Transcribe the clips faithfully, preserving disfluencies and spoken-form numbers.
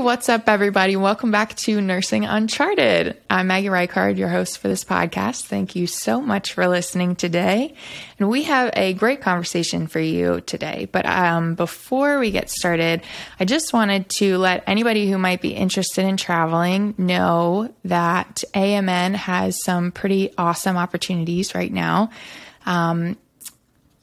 what's up, everybody? Welcome back to Nursing Uncharted. I'm Maggie Reichard, your host for this podcast. Thank you so much for listening today. And we have a great conversation for you today. But um, before we get started, I just wanted to let anybody who might be interested in traveling know that A M N has some pretty awesome opportunities right now. Um,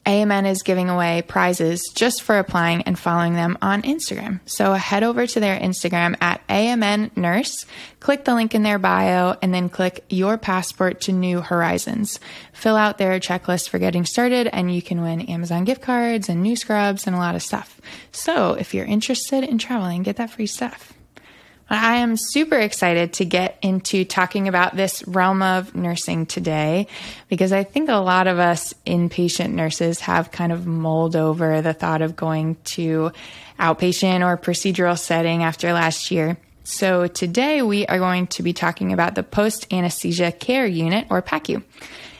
A M N is giving away prizes just for applying and following them on Instagram. So head over to their Instagram at A M N Nurse, click the link in their bio, and then click Your Passport to New Horizons. Fill out their checklist for getting started, and you can win Amazon gift cards and new scrubs and a lot of stuff. So if you're interested in traveling, get that free stuff. I am super excited to get into talking about this realm of nursing today, because I think a lot of us inpatient nurses have kind of mulled over the thought of going to outpatient or procedural setting after last year. So today we are going to be talking about the post-anesthesia care unit, or P A C U.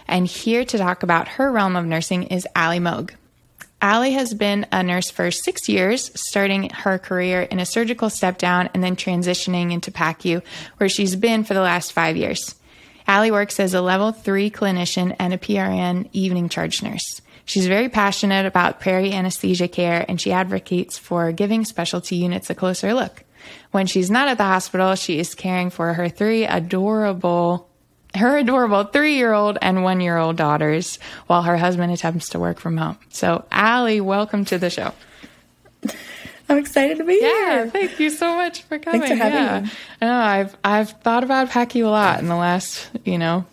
And here to talk about her realm of nursing is Allie Moog. Allie has been a nurse for six years, starting her career in a surgical step down and then transitioning into P A C U, where she's been for the last five years. Allie works as a level three clinician and a P R N evening charge nurse. She's very passionate about peri-anesthesia care, and she advocates for giving specialty units a closer look. When she's not at the hospital, she is caring for her three adorable her adorable three-year-old and one-year-old daughters while her husband attempts to work from home. So, Allie, welcome to the show. I'm excited to be yeah, here. Yeah, thank you so much for coming. Thanks for having yeah. me. I know, I've, I've thought about P A C U a lot in the last, you know,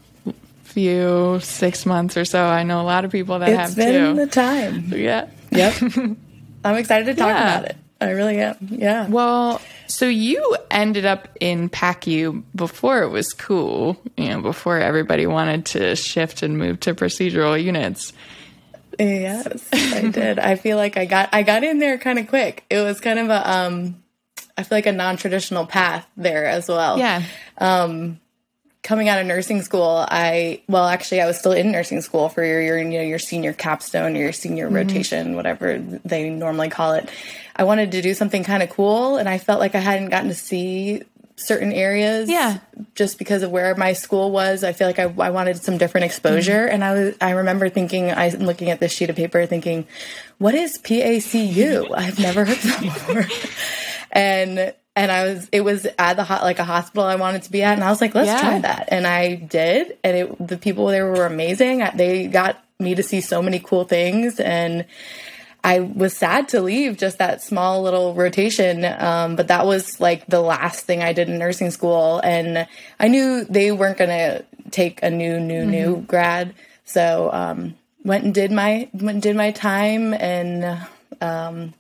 few six months or so. I know a lot of people that it's have, too. It's been the time. Yeah. Yep. I'm excited to talk yeah. about it. I really am. Yeah. Well, so you ended up in P A C U before it was cool, you know, before everybody wanted to shift and move to procedural units. Yes, I did. I feel like I got I got in there kind of quick. It was kind of a um I feel like a non-traditional path there as well. Yeah. Um coming out of nursing school, I well actually I was still in nursing school for your, your you know your senior capstone or your senior mm-hmm. rotation, whatever they normally call it. I wanted to do something kind of cool, and I felt like I hadn't gotten to see certain areas yeah. just because of where my school was. I feel like I, I wanted some different exposure, mm-hmm. and I was I remember thinking, I'm looking at this sheet of paper thinking, what is P A C U? I've never heard that before. and and I was it was at the hot like a hospital I wanted to be at, and I was like, let's yeah. try that. And I did, and it, the people there were amazing. They got me to see so many cool things, and I was sad to leave just that small little rotation, um, but that was like the last thing I did in nursing school, and I knew they weren't going to take a new, new, mm-hmm. new grad. So um, went and did my went and did my time and um,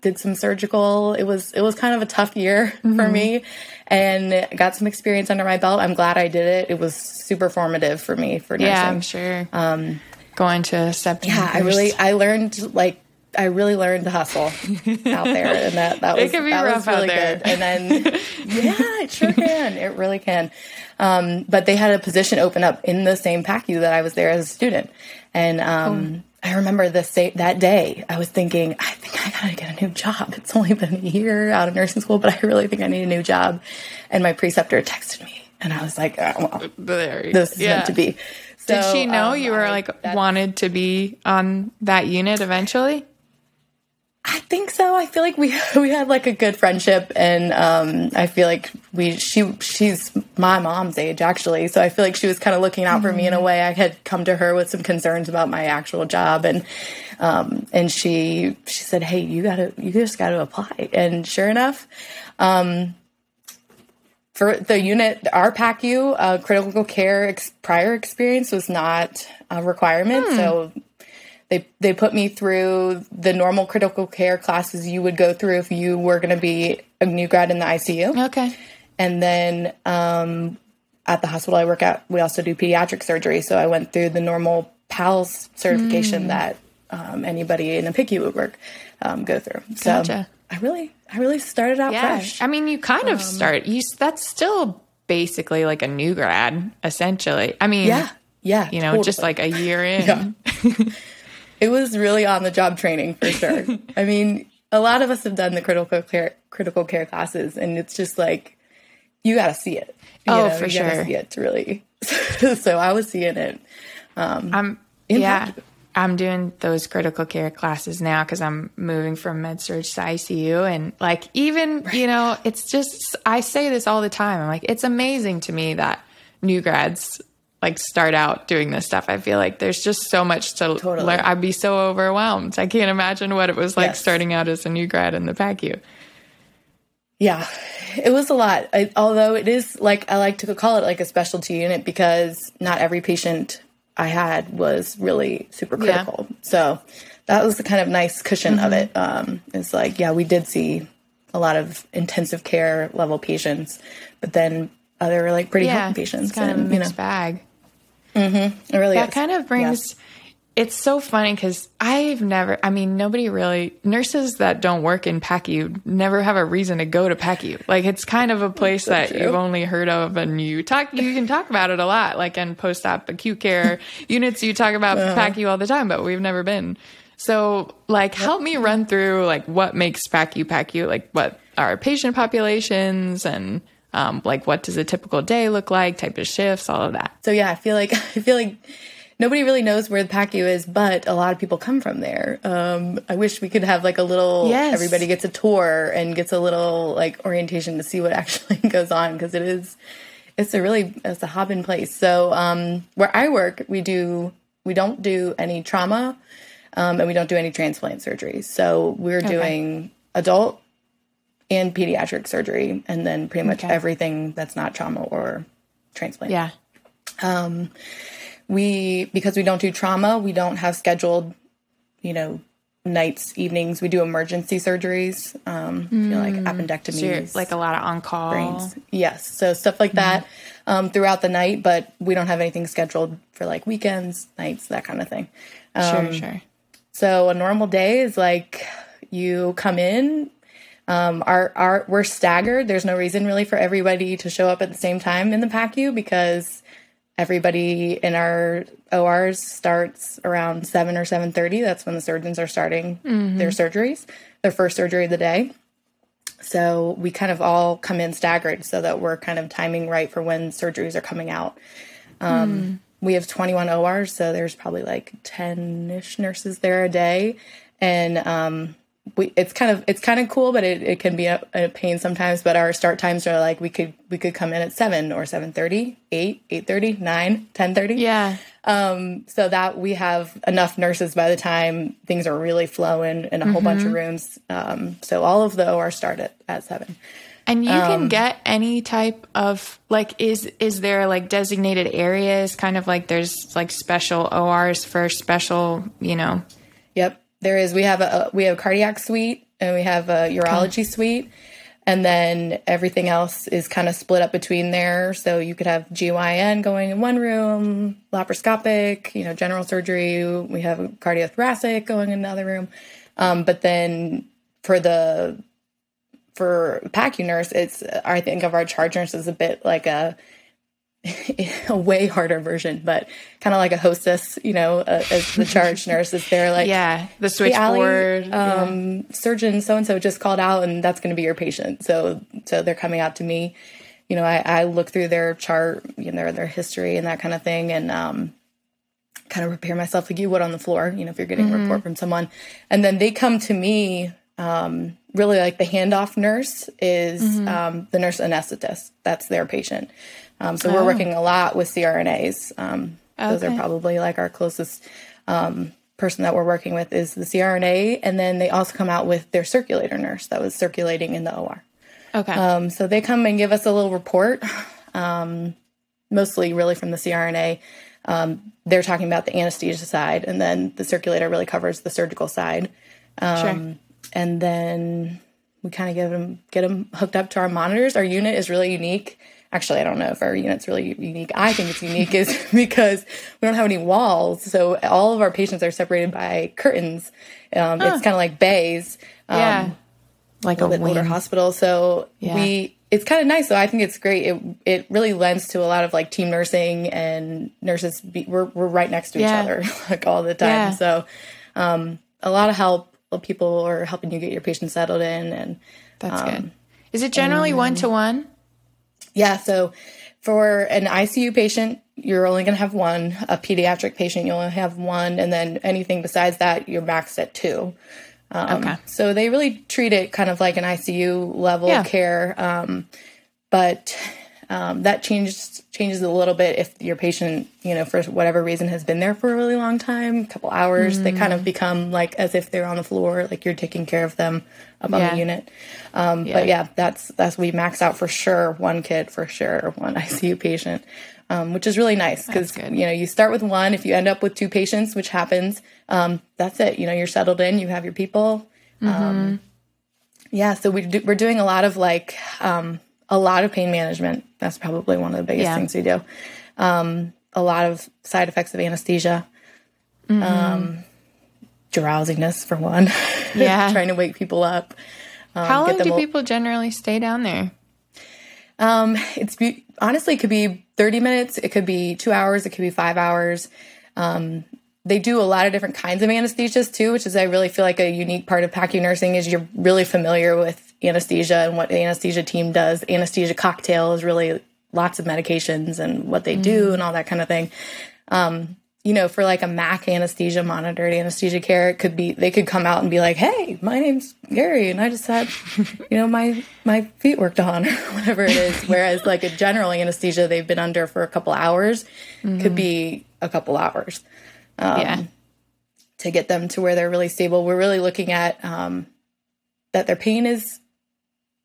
did some surgical. It was it was kind of a tough year mm-hmm. for me, and got some experience under my belt. I'm glad I did it. It was super formative for me for nursing. Yeah, I'm sure. Um, Going to step down. Yeah, I really I learned like. I really learned to hustle out there, and that, that was, it can be that rough was really out there. Good. And then, yeah, it sure can. It really can. Um, but they had a position open up in the same P A C U that I was there as a student. And, um, oh. I remember the same, that day I was thinking, I think I gotta get a new job. It's only been a year out of nursing school, but I really think I need a new job. And my preceptor texted me, and I was like, oh, well, this is yeah. meant to be. So, did she know um, you were I, like wanted to be on that unit eventually? I think so. I feel like we we had like a good friendship, and um, I feel like we she she's my mom's age actually, so I feel like she was kind of looking out mm-hmm. for me in a way. I had come to her with some concerns about my actual job, and um, and she she said, "Hey, you gotta you just gotta apply." And sure enough, um, for the unit, our P A C U uh, critical care ex- prior experience was not a requirement, hmm. so. They they put me through the normal critical care classes you would go through if you were going to be a new grad in the I C U. Okay. And then um, at the hospital I work at, we also do pediatric surgery. So I went through the normal P A L S certification mm. that um, anybody in a P I C U would work um, go through. So gotcha. I really I really started out yeah. fresh. I mean, you kind um, of start. You that's still basically like a new grad, essentially. I mean, yeah, yeah, you know, totally. Just like a year in. Yeah. It was really on-the-job training for sure. I mean, a lot of us have done the critical care, critical care classes, and it's just like, you got to see it. You oh, know, for you sure. You got to see it to really. So I was seeing it. Um, I'm, yeah, I'm doing those critical care classes now because I'm moving from med-surg to I C U. And like, even, right. you know, it's just, I say this all the time. I'm like, it's amazing to me that new grads like start out doing this stuff. I feel like there's just so much to totally. learn. I'd be so overwhelmed. I can't imagine what it was like yes. starting out as a new grad in the P A C U. Yeah, it was a lot. I, although it is like, I like to call it like a specialty unit because not every patient I had was really super critical. Yeah. So that was the kind of nice cushion mm-hmm. of it. Um, it's like, yeah, we did see a lot of intensive care level patients, but then other like pretty yeah, healthy patients. It's kind and, of a mixed you know. bag. Mm-hmm. It really that is. kind of brings, yeah. it's so funny because I've never, I mean, nobody really, nurses that don't work in P A C U never have a reason to go to P A C U. Like it's kind of a place so that true. you've only heard of and you talk, you can talk about it a lot. Like in post-op acute care units, you talk about uh-huh. P A C U all the time, but we've never been. So like yep. help me run through like what makes P A C U P A C U, like what are patient populations and Um, like what does a typical day look like, type of shifts, all of that. So yeah, I feel like, I feel like nobody really knows where the P A C U is, but a lot of people come from there. Um, I wish we could have like a little, yes. everybody gets a tour and gets a little like orientation to see what actually goes on. Cause it is, it's a really, it's a hub-in place. So, um, where I work, we do, we don't do any trauma, um, and we don't do any transplant surgery. So we're okay. doing adult and pediatric surgery, and then pretty much okay. everything that's not trauma or transplant. Yeah. Um, we, because we don't do trauma, we don't have scheduled, you know, nights, evenings. We do emergency surgeries, um, mm. you know, like appendectomies. So like a lot of on-call. Brains. Yes. So stuff like that mm. um, throughout the night, but we don't have anything scheduled for like weekends, nights, that kind of thing. Um, sure, sure. So a normal day is like you come in, Um, our, our, we're staggered. There's no reason really for everybody to show up at the same time in the P A C U because everybody in our O Rs starts around seven or seven thirty. That's when the surgeons are starting mm-hmm. their surgeries, their first surgery of the day. So we kind of all come in staggered so that we're kind of timing right for when surgeries are coming out. Um, mm. We have twenty-one O Rs, so there's probably like ten-ish nurses there a day. And, um, We, it's kind of, it's kind of cool, but it, it can be a, a pain sometimes, but our start times are like, we could, we could come in at seven or seven thirty, eight, eight thirty, nine, ten thirty. Yeah. Um, so that we have enough nurses by the time things are really flowing in a mm-hmm. whole bunch of rooms. Um, so all of the O R start at, at seven. And you um, can get any type of like, is, is there like designated areas kind of like there's like special O Rs for special, you know? Yep. There is, we have a, we have a cardiac suite and we have a urology okay. suite, and then everything else is kind of split up between there. So you could have G Y N going in one room, laparoscopic, you know, general surgery. We have a cardiothoracic going in another room. Um, but then for the, for P A C U nurse, it's, I think of our charge nurse as a bit like a, a way harder version, but kind of like a hostess, you know, uh, as the charge nurse is there, like, yeah, the switchboard, hey, um, yeah. surgeon so-and-so just called out and that's going to be your patient. So, so they're coming out to me, you know, I, I look through their chart, you know, their, their history and that kind of thing. And, um, kind of prepare myself like you would on the floor, you know, if you're getting mm-hmm. a report from someone, and then they come to me, um, really like the handoff nurse is, mm-hmm. um, the nurse anesthetist, that's their patient. Um, so oh. we're working a lot with C R N As. Um, okay. Those are probably like our closest um, person that we're working with is the C R N A. And then they also come out with their circulator nurse that was circulating in the O R. Okay. Um, so they come and give us a little report, um, mostly really from the C R N A. Um, they're talking about the anesthesia side, and then the circulator really covers the surgical side. Um, sure. And then we kind of give them, get them hooked up to our monitors. Our unit is really unique. Actually, I don't know if our unit's really unique. I think it's unique is because we don't have any walls. So all of our patients are separated by curtains. Um, huh. It's kind of like bays. Um, yeah. Like a, a bit older hospital. So yeah. we, it's kind of nice. So I think it's great. It it really lends to a lot of like team nursing and nurses. Be, we're, we're right next to yeah. each other like all the time. Yeah. So um, a lot of help. people are helping you get your patient settled in. And that's um, good. Is it generally one to one? Yeah. So for an I C U patient, you're only going to have one. A pediatric patient, you only have one. And then anything besides that, you're maxed at two. Um, okay. So they really treat it kind of like an I C U level yeah. care. Um, but um, that changes changes a little bit if your patient, you know, for whatever reason has been there for a really long time, a couple hours, mm. they kind of become like as if they're on the floor, like you're taking care of them above yeah. the unit. Um, yeah. But yeah, that's, that's, we max out for sure. One kid for sure, one I C U patient, um, which is really nice because, you know, you start with one, if you end up with two patients, which happens, um, that's it. You know, you're settled in, you have your people. Mm-hmm. Um, yeah. So we do, we're doing a lot of like, um, a lot of pain management. That's probably one of the biggest yeah. things we do. Um, a lot of side effects of anesthesia. Mm-hmm. um, drowsiness for one. Yeah. Trying to wake people up. Um, How long do people generally stay down there? Um, it's be honestly, it could be thirty minutes. It could be two hours. It could be five hours. Um, They do a lot of different kinds of anesthesias too, which is I really feel like a unique part of P A C U nursing is you're really familiar with anesthesia and what the anesthesia team does. Anesthesia cocktail is really lots of medications and what they do mm. and all that kind of thing. Um, you know, for like a M A C anesthesia, monitored anesthesia care, it could be, they could come out and be like, hey, my name's Gary and I just had, you know, my, my feet worked on or whatever it is. Whereas like a general anesthesia they've been under for a couple hours mm. could be a couple hours. Um, yeah. to get them to where they're really stable. We're really looking at um, that their pain is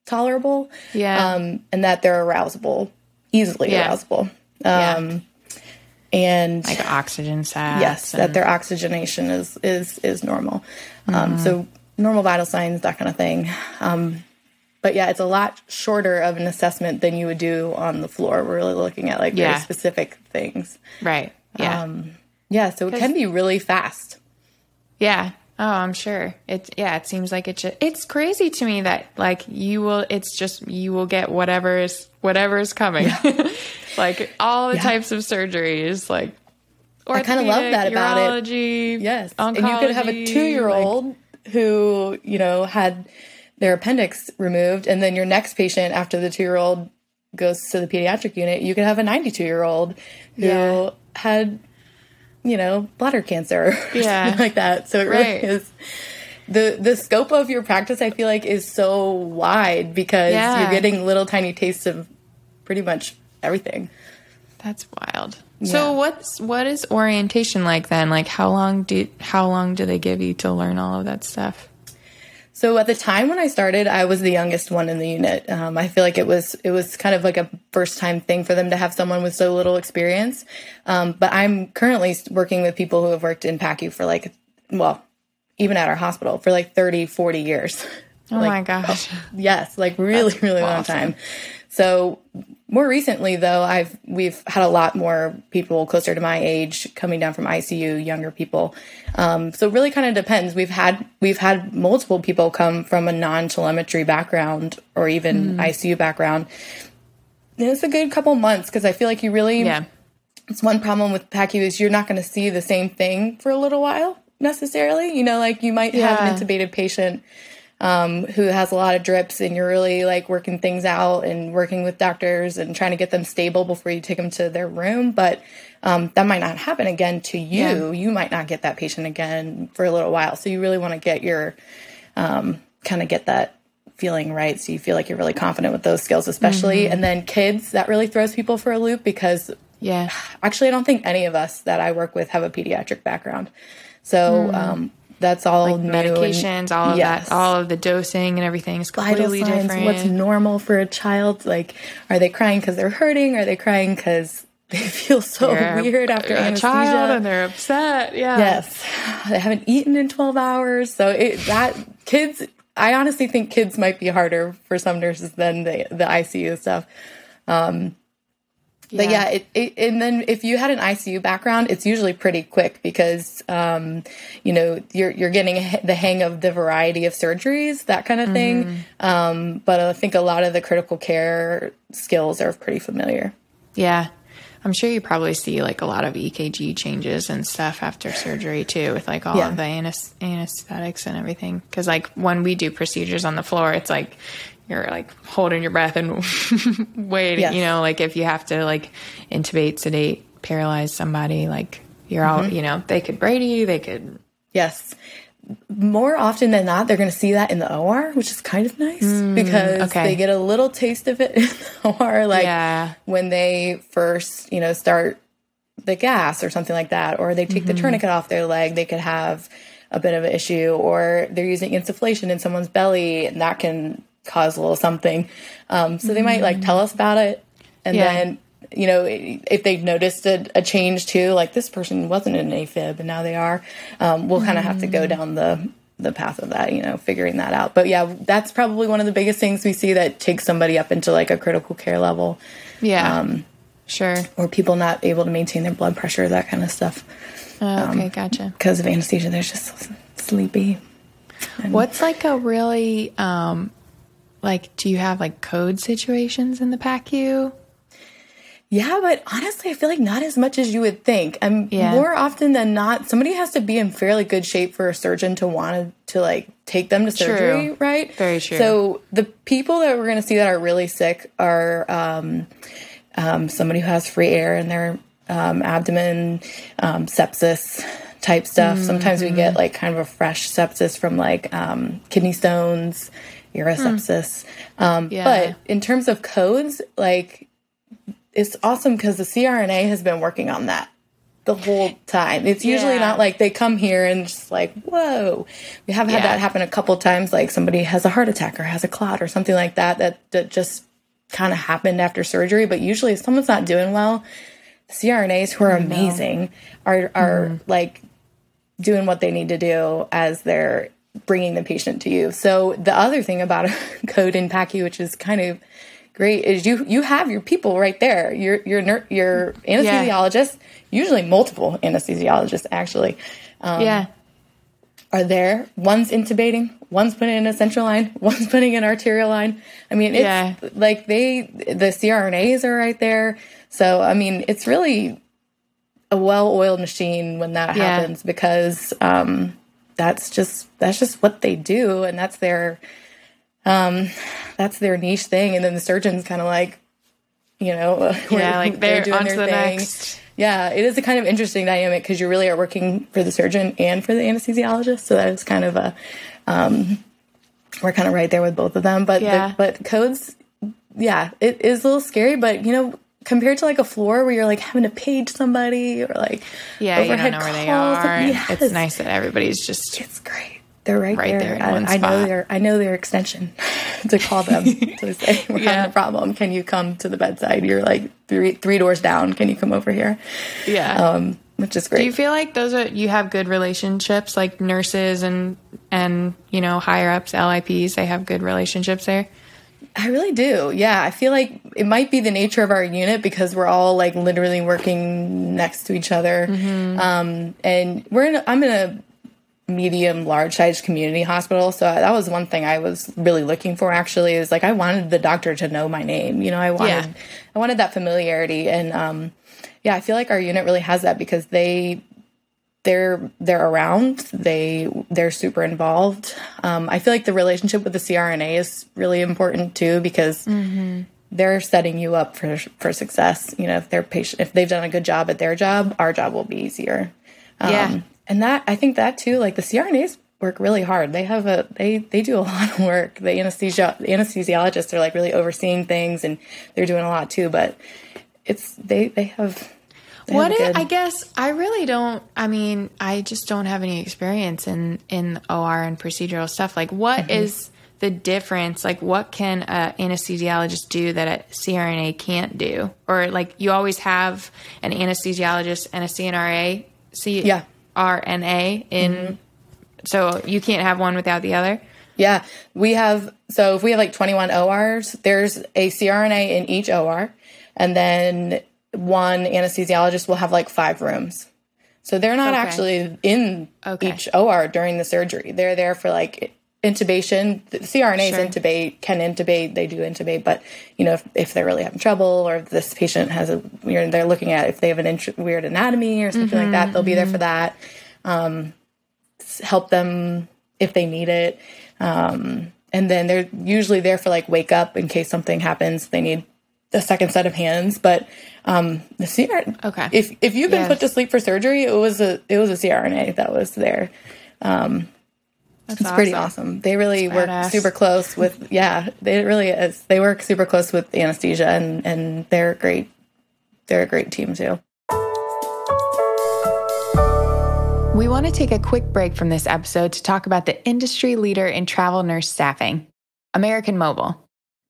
tolerable yeah. um, and that they're arousable, easily yeah. arousable. Um, yeah. And like oxygen sats. Yes, and... that their oxygenation is, is, is normal. Mm-hmm. Um, so normal vital signs, that kind of thing. Um, but yeah, it's a lot shorter of an assessment than you would do on the floor. We're really looking at like yeah. very specific things. Right. Yeah. Um, Yeah, so it can be really fast. Yeah. Oh, I'm sure. It yeah, it seems like it should. It's crazy to me that like you will it's just you will get whatever is whatever is coming. Yeah. Like all the yeah. types of surgeries, like orthopedic, I kind of love that about urology, it. Yes. Oncology, and you could have a two-year-old like, who, you know, had their appendix removed and then your next patient after the two-year-old goes to the pediatric unit, you could have a ninety-two-year-old who yeah. had you know, bladder cancer or yeah. something like that. So it really right. is the, the scope of your practice, I feel like is so wide because yeah. you're getting little tiny tastes of pretty much everything. That's wild. Yeah. So what's, what is orientation like then? Like how long do, how long do they give you to learn all of that stuff? So at the time when I started, I was the youngest one in the unit. Um, I feel like it was it was kind of like a first-time thing for them to have someone with so little experience. Um, but I'm currently working with people who have worked in P A C U for like, well, even at our hospital, for like thirty, forty years. Oh, like, my gosh. Oh, yes, like really, That's really awesome. Long time. So more recently, though, I've we've had a lot more people closer to my age coming down from I C U, younger people. Um, so it really kind of depends. We've had we've had multiple people come from a non-telemetry background or even mm. I C U background. And it's a good couple months because I feel like you really yeah. – it's one problem with P A C U is you're not going to see the same thing for a little while necessarily. You know, like you might yeah. have an intubated patient – Um, who has a lot of drips and you're really like working things out and working with doctors and trying to get them stable before you take them to their room. But um, that might not happen again to you. Yeah. You might not get that patient again for a little while. So you really want to get your um, kind of get that feeling right. So you feel like you're really confident with those skills, especially. Mm-hmm. And then kids, that really throws people for a loop because yeah, actually, I don't think any of us that I work with have a pediatric background. So mm. um that's all like medications, and, all of yes. that, all of the dosing and everything is completely vital signs, different. What's normal for a child? Like, are they crying because they're hurting? Are they crying because they feel so they're weird after a child and they're upset? Yeah. Yes. They haven't eaten in twelve hours. So it, that kids, I honestly think kids might be harder for some nurses than the, the I C U stuff. Um, yeah. But yeah, it, it, and then if you had an I C U background, it's usually pretty quick because, um, you know, you're, you're getting the hang of the variety of surgeries, that kind of thing. Mm. Um, but I think a lot of the critical care skills are pretty familiar. Yeah. I'm sure you probably see like a lot of E K G changes and stuff after surgery too, with like all yeah. of the anes anesthetics and everything. Cause like when we do procedures on the floor, it's like, you're like holding your breath and waiting, yes. you know, like if you have to like intubate, sedate, paralyze somebody, like you're mm-hmm. all, you know, they could Brady, they could. Yes. More often than not, they're going to see that in the O R, which is kind of nice mm, because okay. they get a little taste of it in the O R, like yeah. when they first, you know, start the gas or something like that, or they take mm-hmm. the tourniquet off their leg, they could have a bit of an issue, or they're using insufflation in someone's belly, and that can cause a little something. Um, so mm-hmm. they might like tell us about it, and yeah. then, you know, if they've noticed a, a change too, like this person wasn't in AFib and now they are, um, we'll kind of have to go down the, the path of that, you know, figuring that out. But yeah, that's probably one of the biggest things we see that takes somebody up into like a critical care level. Yeah. Um, sure. Or people not able to maintain their blood pressure, that kind of stuff. Oh, okay. Um, gotcha. Because of anesthesia, they're just sleepy. And what's like a really, um, like, do you have like code situations in the P A C U? Yeah, but honestly, I feel like not as much as you would think. I'm yeah. more often than not, somebody has to be in fairly good shape for a surgeon to want to, to like take them to surgery, true. Right? Very true. So the people that we're going to see that are really sick are um, um, somebody who has free air in their um, abdomen, um, sepsis type stuff. Mm-hmm. Sometimes we get like kind of a fresh sepsis from like um, kidney stones, urosepsis. Mm. Um, yeah. But in terms of codes, like... it's awesome because the C R N A has been working on that the whole time. It's usually yeah. not like they come here and just like, whoa. We have had yeah. that happen a couple times. Like somebody has a heart attack or has a clot or something like that that, that just kind of happened after surgery. But usually if someone's not doing well, the C R N As who are amazing are, are mm. like doing what they need to do as they're bringing the patient to you. So the other thing about a code in P A C U, which is kind of great, is you you have your people right there, your your your anesthesiologist, yeah. usually multiple anesthesiologists actually, um, yeah, are there. One's intubating, one's putting in a central line, one's putting in an arterial line. I mean, it's yeah. like they the C R N As are right there. So I mean, it's really a well-oiled machine when that yeah. happens, because um, that's just that's just what they do, and that's their. Um, that's their niche thing. And then the surgeon's kind of like, you know, yeah, like they're, they're doing onto their the thing. Next. Yeah. It is a kind of interesting dynamic because you really are working for the surgeon and for the anesthesiologist. So that is kind of a, um, we're kind of right there with both of them, but, yeah. the, but codes, yeah, it is a little scary, but you know, compared to like a floor where you're like having to page somebody or like, yeah, overhead you don't know where they are. And yes. It's nice that everybody's just, it's great. They're right, right there. there in I, one I spot. know their I know their extension to call them to say we're yeah. having a problem. Can you come to the bedside? You're like three three doors down. Can you come over here? Yeah, um, which is great. Do you feel like those are you have good relationships, like nurses and and you know higher ups, L I Ps? They have good relationships there. I really do. Yeah, I feel like it might be the nature of our unit because we're all like literally working next to each other, mm-hmm. um, and we're in, I'm in a medium, large-sized community hospital. So that was one thing I was really looking for, actually, is like I wanted the doctor to know my name. You know, I wanted yeah. I wanted that familiarity. And, um, yeah, I feel like our unit really has that because they, they're they're around. They, they're super involved. Um, I feel like the relationship with the C R N A is really important, too, because mm-hmm. they're setting you up for for success. You know, if they're patient, if they've done a good job at their job, our job will be easier. Um, yeah. And that, I think that too, like the C R N As work really hard. They have a, they, they do a lot of work. The anesthesia, the anesthesiologists are like really overseeing things and they're doing a lot too, but it's, they, they have. They what have good... it, I guess I really don't, I mean, I just don't have any experience in, in O R and procedural stuff. Like what mm-hmm. is the difference? Like what can an anesthesiologist do that a C R N A can't do? Or like you always have an anesthesiologist and a C N R A. See, yeah. R N A in mm-hmm. so you can't have one without the other. Yeah, we have so if we have like twenty-one O Rs, there's a C R N A in each O R and then one anesthesiologist will have like five rooms. So they're not okay. actually in okay. each O R during the surgery. They're there for like intubation, the C R N As sure. intubate, can intubate, they do intubate, but, you know, if, if they're really having trouble, or if this patient has a, you know, they're looking at if they have an int- weird anatomy or something mm-hmm, like that, they'll mm-hmm. be there for that. Um, help them if they need it. Um, and then they're usually there for like wake up in case something happens, they need a second set of hands. But um, the C R N A, okay. if, if you've been yes. put to sleep for surgery, it was a, it was a C R N A that was there. Um, That's it's awesome. Pretty awesome. They really That's work badass. super close with, yeah, they really is. They work super close with anesthesia, and, and they're great. They're a great team too. We want to take a quick break from this episode to talk about the industry leader in travel nurse staffing, American Mobile.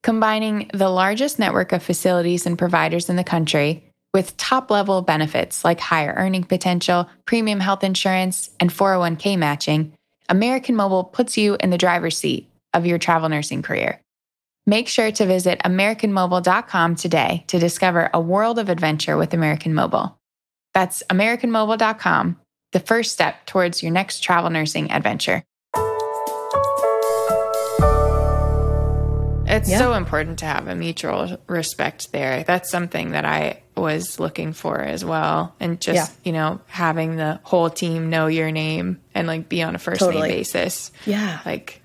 Combining the largest network of facilities and providers in the country with top-level benefits like higher earning potential, premium health insurance, and four oh one k matching, American Mobile puts you in the driver's seat of your travel nursing career. Make sure to visit american mobile dot com today to discover a world of adventure with American Mobile. That's american mobile dot com, the first step towards your next travel nursing adventure. It's yeah. so important to have a mutual respect there. That's something that I was looking for as well. And just, yeah. you know, having the whole team know your name and like be on a first totally. name basis. Yeah. Like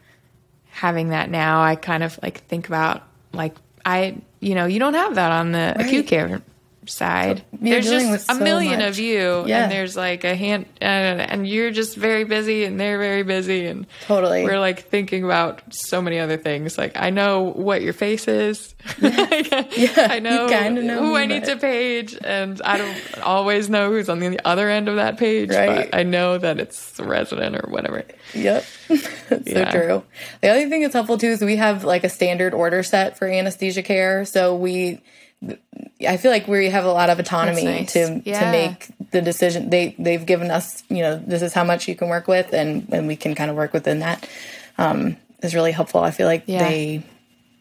having that now, I kind of like think about like I, you know, you don't have that on the right. acute care side. So, there's just a so million much. of you yeah. and there's like a hand uh, and you're just very busy and they're very busy. And totally. We're like thinking about so many other things. Like I know what your face is. Yeah. yeah. I know, know who me, I need but... to page, and I don't always know who's on the other end of that page, right. but I know that it's the resident or whatever. Yep. That's yeah. so true. The other thing that's helpful too is we have like a standard order set for anesthesia care. So we I feel like we have a lot of autonomy nice. to yeah. to make the decision. They they've given us, you know, this is how much you can work with, and, and we can kind of work within that. Um, is really helpful. I feel like yeah. they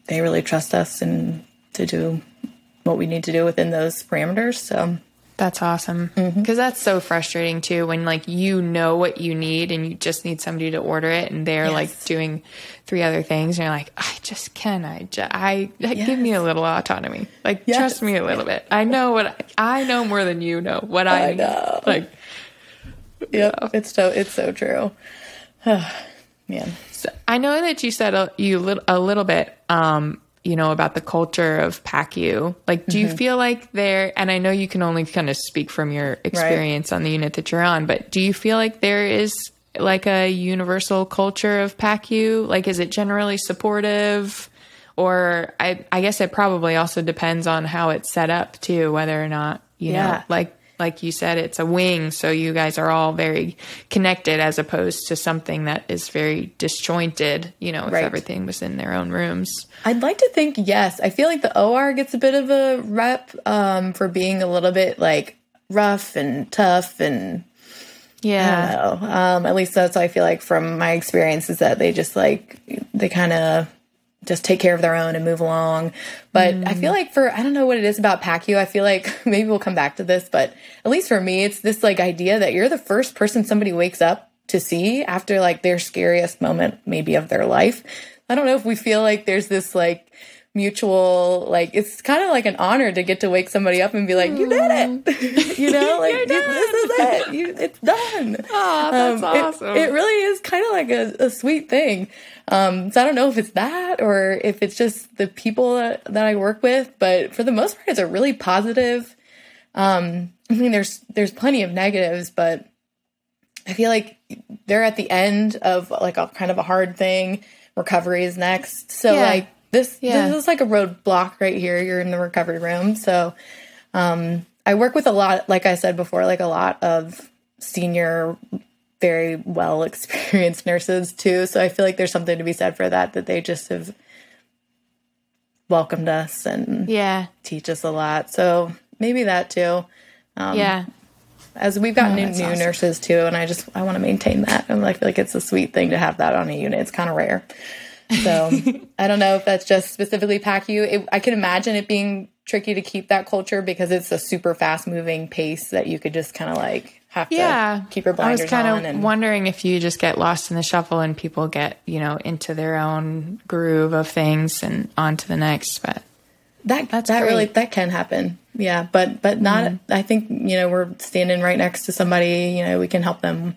they really trust us and to do what we need to do within those parameters. So that's awesome, because mm-hmm. that's so frustrating too when like you know what you need and you just need somebody to order it, and they're yes. like doing three other things, and you're like, I just can I just, I yes. give me a little autonomy, like yes. trust me a little bit. I know what I, I know more than you know what I, I know. Need. Like, yeah, you know. it's so it's so true, man. So I know that you said a, you li- a little bit. Um, you know, about the culture of P A C U. Like, do mm-hmm. you feel like there, and I know you can only kind of speak from your experience right. on the unit that you're on, but do you feel like there is like a universal culture of P A C U? Like, is it generally supportive? Or I, I guess it probably also depends on how it's set up too, whether or not, you yeah. know, like, like you said, it's a wing. So you guys are all very connected as opposed to something that is very disjointed, you know, if right. everything was in their own rooms. I'd like to think, yes. I feel like the O R gets a bit of a rep um, for being a little bit like rough and tough and yeah. I don't know. Um, at least that's how I feel like from my experience, is that they just like, they kind of just take care of their own and move along. But mm. I feel like for, I don't know what it is about P A C U. I feel like maybe we'll come back to this, but at least for me, it's this like idea that you're the first person somebody wakes up to see after like their scariest moment, maybe of their life. I don't know if we feel like there's this like mutual, like it's kind of like an honor to get to wake somebody up and be like, you did it, you know, like you, this is it, you, it's done. Oh, that's um, awesome. It, it really is kind of like a, a sweet thing. Um, so I don't know if it's that or if it's just the people that, that I work with, but for the most part, it's a really positive. Um, I mean, there's, there's plenty of negatives, but I feel like they're at the end of like a kind of a hard thing. Recovery is next. So yeah. like, This yeah. this is like a roadblock right here. You're in the recovery room. So um, I work with a lot, like I said before, like a lot of senior, very well experienced nurses too. So I feel like there's something to be said for that, that they just have welcomed us and yeah. teach us a lot. So maybe that too. Um, yeah. As we've gotten oh, new, new awesome. nurses too, and I just, I want to maintain that. And I feel like it's a sweet thing to have that on a unit. It's kind of rare. So I don't know if that's just specifically P A C U. It, I can imagine it being tricky to keep that culture because it's a super fast moving pace that you could just kind of like have yeah. to keep your blinders on. I was kind of and... wondering if you just get lost in the shuffle and people get, you know, into their own groove of things and on to the next, but that, that's that great. really, that can happen. Yeah. But, but not, mm-hmm. I think, you know, we're standing right next to somebody, you know, we can help them,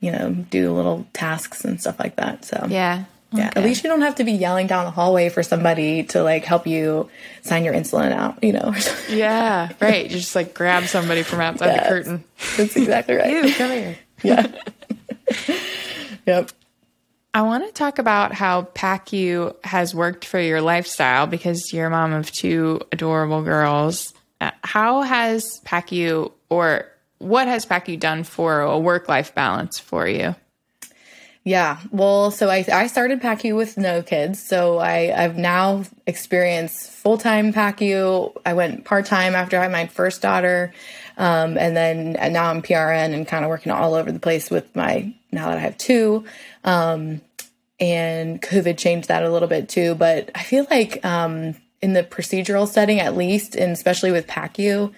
you know, do little tasks and stuff like that. So yeah. Okay. Yeah. At least you don't have to be yelling down the hallway for somebody to like help you sign your insulin out, you know? Yeah. Right. You just like grab somebody from outside yes. the curtain. That's exactly right. Ew, come here. Yeah. Yep. I want to talk about how P A C U has worked for your lifestyle because you're a mom of two adorable girls. How has P A C U or what has P A C U done for a work-life balance for you? Yeah. Well, so I, I started P A C U with no kids. So I, I've now experienced full-time P A C U. I went part-time after I had my first daughter. Um, and then and now I'm P R N and kind of working all over the place with my, now that I have two, um, and COVID changed that a little bit too, but I feel like, um, in the procedural setting, at least, and especially with P A C U,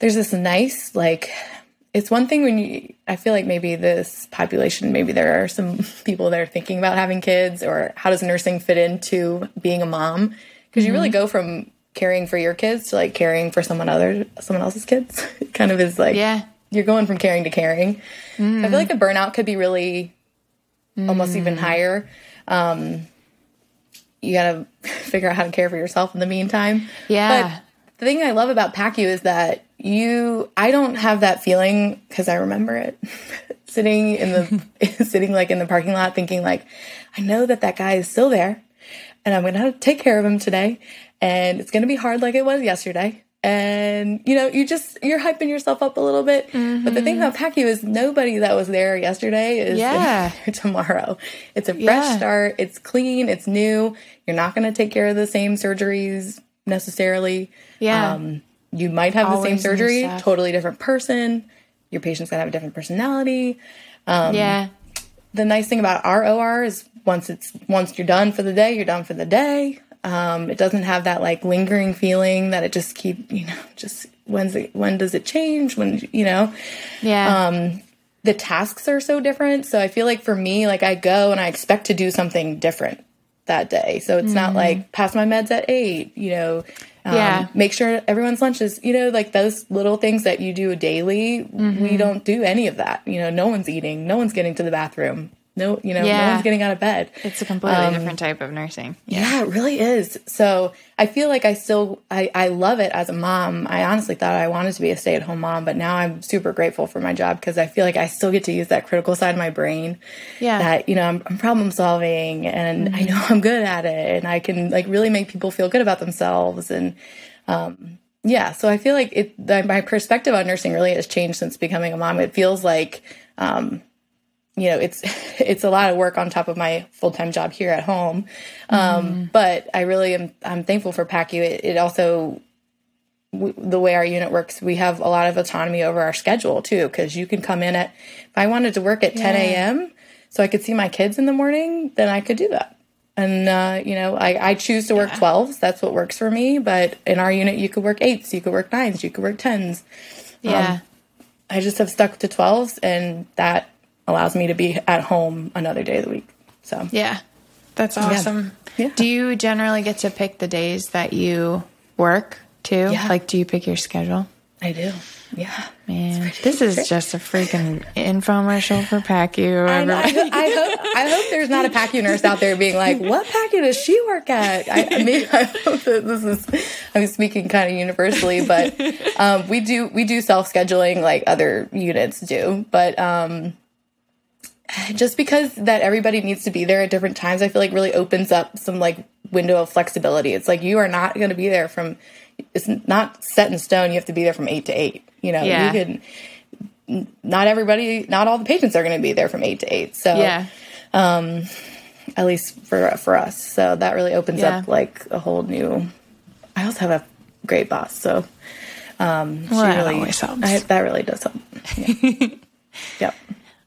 there's this nice, like, it's one thing when you, I feel like maybe this population, maybe there are some people that are thinking about having kids or how does nursing fit into being a mom? Because mm-hmm. you really go from caring for your kids to like caring for someone other, someone else's kids. It kind of is like, yeah. you're going from caring to caring. Mm. I feel like the burnout could be really mm. almost even higher. Um, you got to figure out how to care for yourself in the meantime. Yeah. But the thing I love about P A C U is that you, I don't have that feeling because I remember it sitting in the, sitting like in the parking lot thinking like, I know that that guy is still there and I'm going to have to take care of him today. And it's going to be hard like it was yesterday. And, you know, you just, you're hyping yourself up a little bit. Mm-hmm. But the thing about P A C U is nobody that was there yesterday is yeah. tomorrow. It's a fresh yeah. start. It's clean. It's new. You're not going to take care of the same surgeries necessarily. Yeah. Um, you might have Always the same surgery, totally different person. Your patient's going to have a different personality. Um, yeah. The nice thing about our O R is once it's, once you're done for the day, you're done for the day. Um, it doesn't have that like lingering feeling that it just keep, you know, just when's it, when does it change? When, you know, yeah. Um, the tasks are so different. So I feel like for me, like I go and I expect to do something different that day. So it's mm. not like pass my meds at eight, you know, um, yeah. make sure everyone's lunch is, you know, like those little things that you do daily. Mm-hmm. We don't do any of that. You know, no one's eating, no one's getting to the bathroom. No, you know, yeah. no one's getting out of bed. It's a completely um, different type of nursing. Yeah. yeah, it really is. So I feel like I still, I, I love it as a mom. I honestly thought I wanted to be a stay-at-home mom, but now I'm super grateful for my job because I feel like I still get to use that critical side of my brain. Yeah. That, you know, I'm, I'm problem solving and mm-hmm. I know I'm good at it and I can like really make people feel good about themselves. And um, yeah, so I feel like it. The, my perspective on nursing really has changed since becoming a mom. It feels like, um, you know, it's, it's a lot of work on top of my full-time job here at home. Um, mm-hmm. But I really am, I'm thankful for P A C U. It, it also, w- the way our unit works, we have a lot of autonomy over our schedule too. Cause you can come in at, if I wanted to work at yeah. ten a m so I could see my kids in the morning, then I could do that. And, uh, you know, I, I choose to work yeah. twelves. That's what works for me. But in our unit, you could work eights, you could work nines, you could work tens. Yeah. Um, I just have stuck to twelves and that allows me to be at home another day of the week. So yeah, that's awesome. Yeah. Do you generally get to pick the days that you work too? Yeah. Like, do you pick your schedule? I do. Yeah. Man, this is tricky. Just a freaking infomercial for P A C U. I, know, I, ho- I, hope, I hope there's not a P A C U nurse out there being like, what P A C U does she work at? I, I mean, I hope that this is, I'm speaking kind of universally, but um, we do, we do self-scheduling like other units do, but um, just because that everybody needs to be there at different times, I feel like really opens up some like window of flexibility. It's like, you are not going to be there from, it's not set in stone. You have to be there from eight to eight, you know, yeah. you can, not everybody, not all the patients are going to be there from eight to eight. So, yeah. um, at least for, for us. So that really opens yeah. up like a whole new, I also have a great boss. So, um, well, she really, always helps. I, that really does help. Yeah. Yep.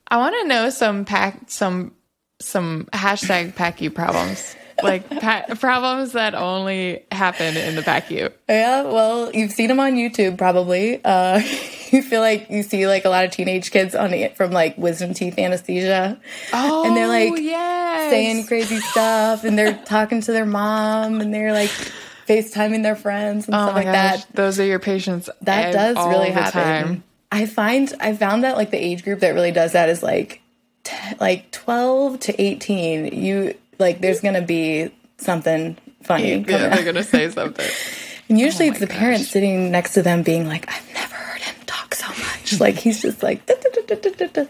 I want to know some pack, some, some hashtag P A C U problems, like pa- problems that only happen in the P A C U. Yeah. Well, you've seen them on YouTube probably. Uh, you feel like you see like a lot of teenage kids on it from like wisdom teeth anesthesia. Oh, and they're like yes. saying crazy stuff, and they're talking to their mom, and they're like FaceTiming their friends and oh stuff like gosh. that. Those are your patients. That does really happen. Time. I find I found that like the age group that really does that is like t like twelve to eighteen. You like there's gonna be something funny. Yeah, they're gonna say something. And usually oh it's the gosh. parent sitting next to them being like, I've never heard him talk so much. Like, he's just like, da, da, da, da, da, da.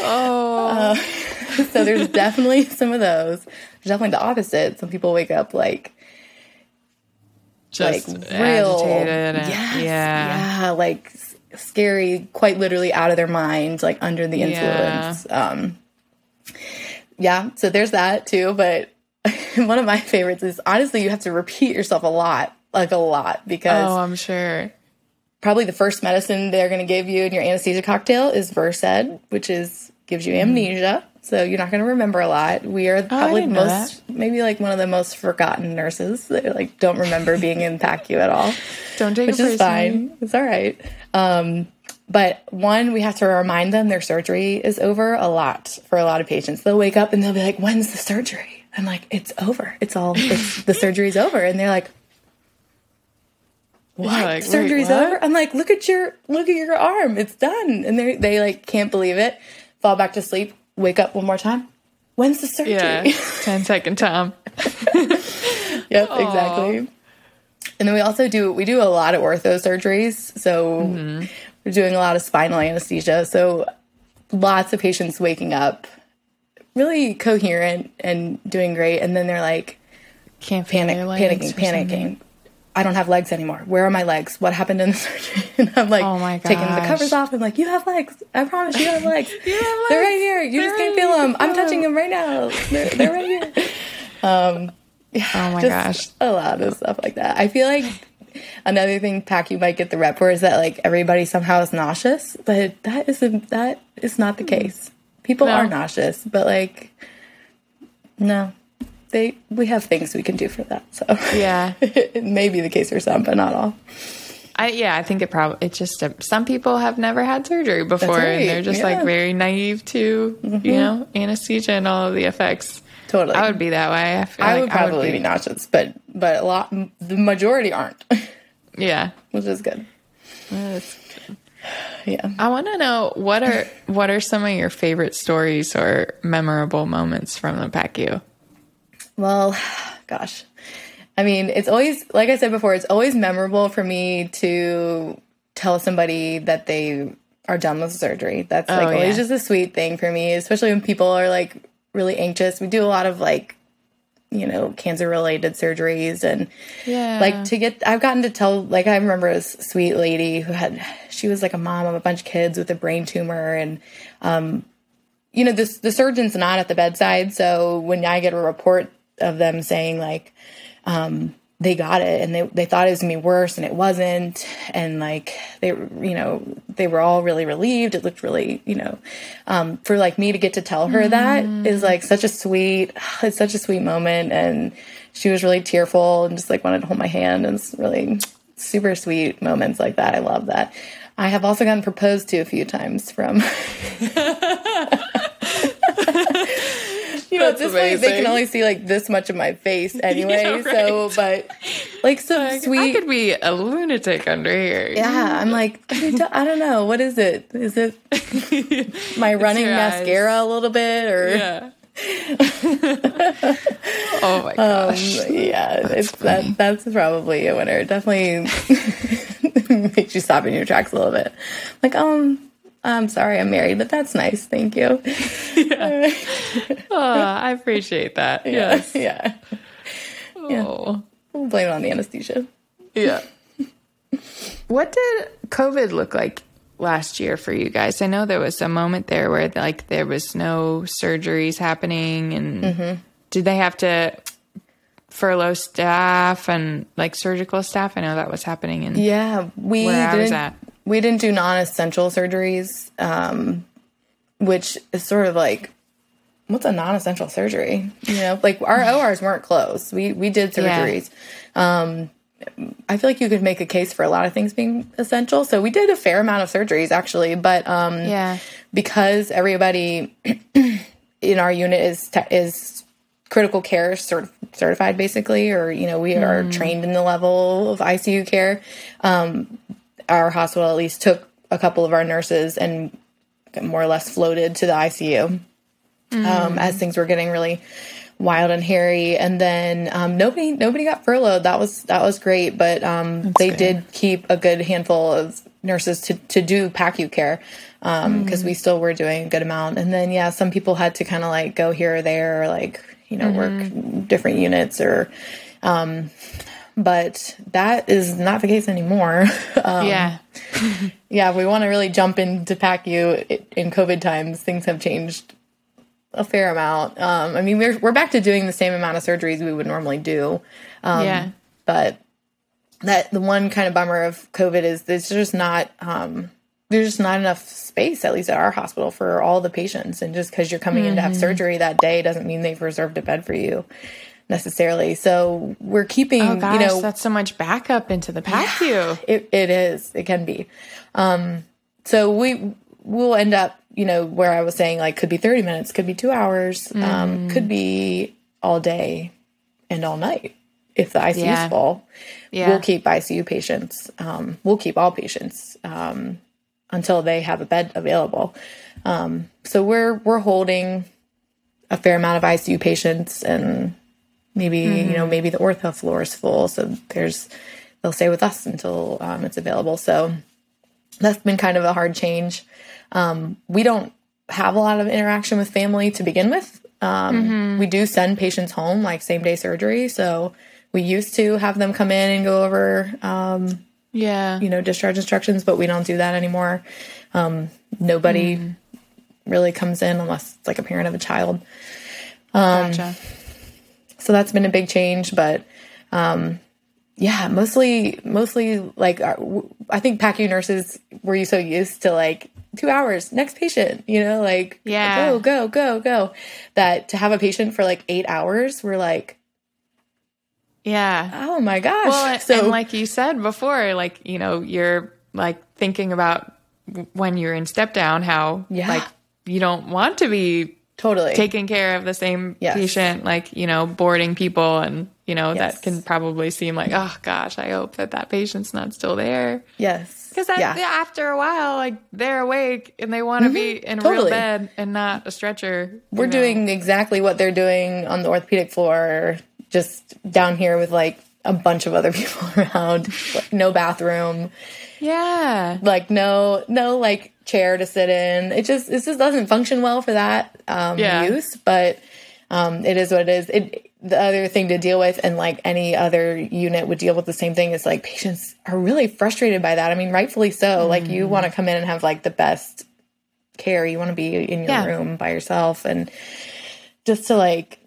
Oh. Uh, so there's definitely some of those. There's definitely the opposite. Some people wake up like, just like real. Agitated. Yes, yeah. Yeah. Like scary, quite literally out of their mind, like under the influence. Yeah. Um, yeah. So there's that too. But one of my favorites is honestly, you have to repeat yourself a lot. Like a lot, because oh, I'm sure probably the first medicine they're going to give you in your anesthesia cocktail is Versed, which is gives you amnesia, so you're not going to remember a lot. We are probably oh, most, maybe like one of the most forgotten nurses. They like don't remember being in P A C U at all. Don't take which it is fine. It's all right. Um, but one, we have to remind them their surgery is over a lot for a lot of patients. They'll wake up and they'll be like, "When's the surgery?" I'm like, "It's over. It's all it's, the surgery's over," and they're like. What? Like, surgery's wait, what? over? I'm like, look at your look at your arm. It's done. And they they like can't believe it. Fall back to sleep. Wake up one more time. When's the surgery? Yeah, ten second time. Yep, aww. Exactly. And then we also do we do a lot of ortho surgeries. So mm-hmm. we're doing a lot of spinal anesthesia. So lots of patients waking up really coherent and doing great. And then they're like, can't panic, panicking, panicking. I don't have legs anymore. Where are my legs? What happened in the surgery? And I'm like, oh my gosh. Taking the covers off. I'm like, you have legs. I promise you have legs. You have legs. They're right here. You they're just can't feel them. Feel I'm them. touching them right now. They're, they're right here. Um, yeah, oh my gosh. A lot of stuff like that. I feel like another thing P A C U might get the rep for is that like everybody somehow is nauseous, but that is, a, that is not the case. People no. are nauseous, but like, no. They, we have things we can do for that. So yeah, it may be the case for some, but not all. I, yeah, I think it probably, it's just, uh, some people have never had surgery before right. and they're just yeah. like very naive to, mm-hmm. you know, anesthesia and all of the effects. Totally. I would be that way. I, feel I like would probably I would be, be nauseous, but, but a lot, the majority aren't. Yeah. Which is good. That's good. Yeah. I want to know what are, what are some of your favorite stories or memorable moments from the P A C U? Well, gosh, I mean, it's always, like I said before, it's always memorable for me to tell somebody that they are done with surgery. That's like oh, yeah. always just a sweet thing for me, especially when people are like really anxious. We do a lot of like, you know, cancer related surgeries and yeah. like to get, I've gotten to tell, like, I remember a sweet lady who had, she was like a mom of a bunch of kids with a brain tumor and, um, you know, this, the surgeon's not at the bedside. So when I get a report of them saying like, um, they got it and they, they thought it was gonna be worse and it wasn't. And like, they, you know, they were all really relieved. It looked really, you know, um, for like me to get to tell her mm. that is like such a sweet, it's such a sweet moment. And she was really tearful and just like wanted to hold my hand. And it's really super sweet moments like that. I love that. I have also gotten proposed to a few times from, you know, at this point they can only see like this much of my face anyway. Yeah, right. So, but like, so like, sweet. I could be a lunatic under here. Yeah. I'm like, I don't know. What is it? Is it my running mascara eyes. a little bit or? Yeah. Oh my gosh. Um, yeah. That's, it's, that, that's probably a winner. Definitely makes you stop in your tracks a little bit. Like, um, I'm sorry, I'm married, but that's nice. Thank you. Yeah. Oh, I appreciate that. Yes. Yeah. Yeah. Oh. We'll blame it on the anesthesia. Yeah. What did COVID look like last year for you guys? I know there was a moment there where like there was no surgeries happening, and mm-hmm. did they have to furlough staff and like surgical staff? I know that was happening in yeah, we where I was at. We didn't do non-essential surgeries, um, which is sort of like, what's a non-essential surgery? You know, like our O Rs weren't closed. We we did surgeries. Yeah. Um, I feel like you could make a case for a lot of things being essential. So we did a fair amount of surgeries, actually. But um, yeah. because everybody in our unit is is critical care cert certified, basically, or, you know, we mm. are trained in the level of I C U care. Um, our hospital at least took a couple of our nurses and more or less floated to the I C U mm. um, as things were getting really wild and hairy. And then um, nobody nobody got furloughed. That was that was great, but um, they good. did keep a good handful of nurses to, to do P A C U care because um, mm. we still were doing a good amount. And then, yeah, some people had to kind of like go here or there, or like, you know, mm-hmm. work different units or um, but that is not the case anymore. um, yeah. yeah. If we want to really jump into P A C U in COVID times, things have changed a fair amount. Um, I mean, we're, we're back to doing the same amount of surgeries we would normally do. Um, yeah. But that the one kind of bummer of COVID is there's just not, um, there's just not enough space, at least at our hospital, for all the patients. And just because you're coming mm-hmm. in to have surgery that day doesn't mean they've reserved a bed for you necessarily. So we're keeping, oh gosh, you know, that's so much backup into the P A C U. Yeah, it, it is. It can be. Um, so we will end up, you know, where I was saying, like, could be thirty minutes, could be two hours, mm. um, could be all day and all night. If the I C U is yeah. full, yeah. we'll keep I C U patients. Um, we'll keep all patients um, until they have a bed available. Um, so we're we're holding a fair amount of I C U patients, and maybe mm-hmm. you know maybe the ortho floor is full, so there's they'll stay with us until um, it's available. So that's been kind of a hard change. Um, we don't have a lot of interaction with family to begin with. Um, mm-hmm. We do send patients home, like same day surgery. So we used to have them come in and go over, um, yeah, you know, discharge instructions, but we don't do that anymore. Um, nobody mm. really comes in unless it's like a parent of a child. Um, gotcha. So that's been a big change, but, um, yeah, mostly, mostly like our, I think P A C U nurses were so used to like two hours, next patient, you know, like yeah. go, go, go, go, that to have a patient for like eight hours, we're like, yeah. Oh my gosh. Well, so, and like you said before, like, you know, you're like thinking about when you're in step down, how yeah. like you don't want to be totally taking care of the same yes. patient, like, you know, boarding people. And, you know, yes. that can probably seem like, oh gosh, I hope that that patient's not still there. Yes. Because yeah. after a while, like they're awake and they want to mm-hmm. be in totally. a real bed and not a stretcher. We're know. doing exactly what they're doing on the orthopedic floor, just down here with like a bunch of other people around, like no bathroom. Yeah. Like no, no like chair to sit in. It just, it just doesn't function well for that um, yeah. use, but um, it is what it is. It, the other thing to deal with, and like any other unit would deal with the same thing, is like patients are really frustrated by that. I mean, rightfully so. Mm. Like you want to come in and have like the best care. You want to be in your yeah. room by yourself, and just to like,